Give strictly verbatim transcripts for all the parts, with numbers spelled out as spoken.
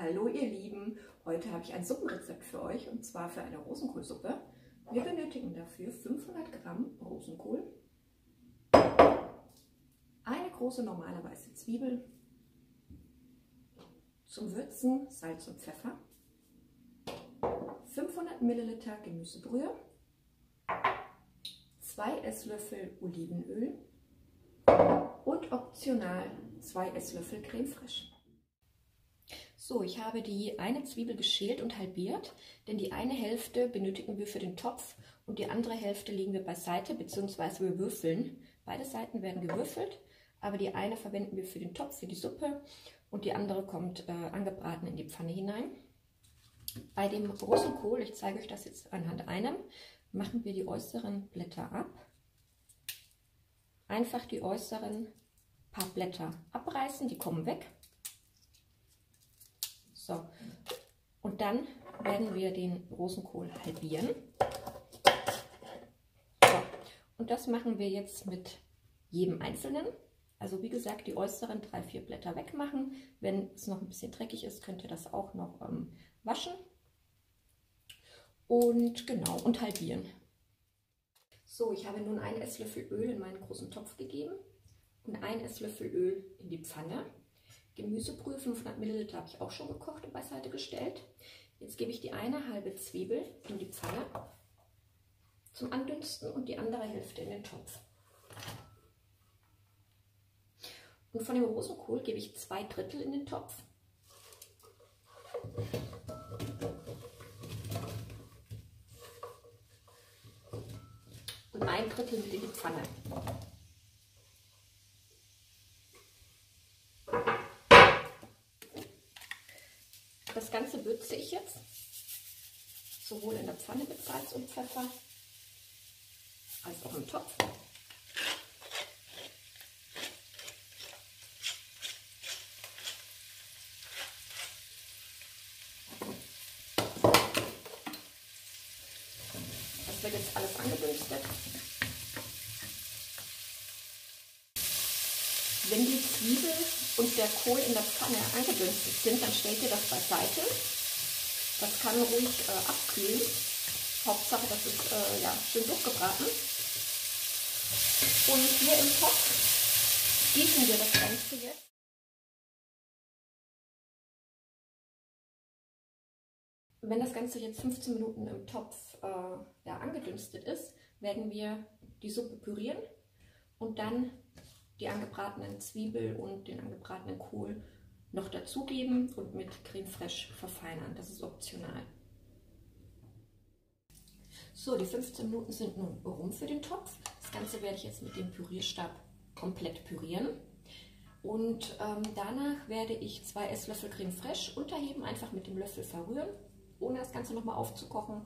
Hallo ihr Lieben, heute habe ich ein Suppenrezept für euch und zwar für eine Rosenkohlsuppe. Wir benötigen dafür fünfhundert Gramm Rosenkohl, eine große normale weiße Zwiebel, zum Würzen Salz und Pfeffer, fünfhundert Milliliter Gemüsebrühe, zwei Esslöffel Olivenöl und optional zwei Esslöffel Creme Fraiche. So, ich habe die eine Zwiebel geschält und halbiert, denn die eine Hälfte benötigen wir für den Topf und die andere Hälfte legen wir beiseite bzw. wir würfeln. Beide Seiten werden gewürfelt, aber die eine verwenden wir für den Topf, für die Suppe und die andere kommt äh, angebraten in die Pfanne hinein. Bei dem Rosenkohl, ich zeige euch das jetzt anhand einem, machen wir die äußeren Blätter ab. Einfach die äußeren paar Blätter abreißen, die kommen weg. So, und dann werden wir den Rosenkohl halbieren. So, und das machen wir jetzt mit jedem einzelnen. Also wie gesagt, die äußeren drei, vier Blätter wegmachen. Wenn es noch ein bisschen dreckig ist, könnt ihr das auch noch ähm, waschen. Und genau, und halbieren. So, ich habe nun einen Esslöffel Öl in meinen großen Topf gegeben und einen Esslöffel Öl in die Pfanne. Gemüsebrühe fünfhundert Milliliter habe ich auch schon gekocht und beiseite gestellt. Jetzt gebe ich die eine halbe Zwiebel in die Pfanne zum Andünsten und die andere Hälfte in den Topf. Und von dem Rosenkohl gebe ich zwei Drittel in den Topf. Und ein Drittel mit in die Pfanne. Das Ganze würze ich jetzt, sowohl in der Pfanne mit Salz und Pfeffer, als auch im Topf. Das wird jetzt alles angedünstet. Wenn die Zwiebel und der Kohl in der Pfanne angedünstet sind, dann stellt ihr das beiseite. Das kann ruhig äh, abkühlen. Hauptsache, das ist äh, ja, schön durchgebraten. Und hier im Topf gießen wir das Ganze jetzt. Wenn das Ganze jetzt fünfzehn Minuten im Topf äh, ja, angedünstet ist, werden wir die Suppe pürieren und dann die angebratenen Zwiebel und den angebratenen Kohl noch dazugeben und mit Creme Fraiche verfeinern. Das ist optional. So, die fünfzehn Minuten sind nun rum für den Topf. Das Ganze werde ich jetzt mit dem Pürierstab komplett pürieren. Und ähm, danach werde ich zwei Esslöffel Creme Fraiche unterheben, einfach mit dem Löffel verrühren, ohne das Ganze nochmal aufzukochen.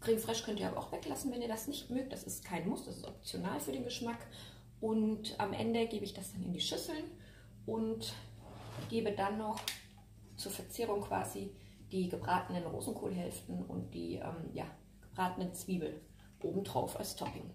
Creme Fraiche könnt ihr aber auch weglassen, wenn ihr das nicht mögt. Das ist kein Muss, das ist optional für den Geschmack. Und am Ende gebe ich das dann in die Schüsseln und gebe dann noch zur Verzehrung quasi die gebratenen Rosenkohlhälften und die ähm, ja, gebratenen Zwiebel obendrauf als Topping.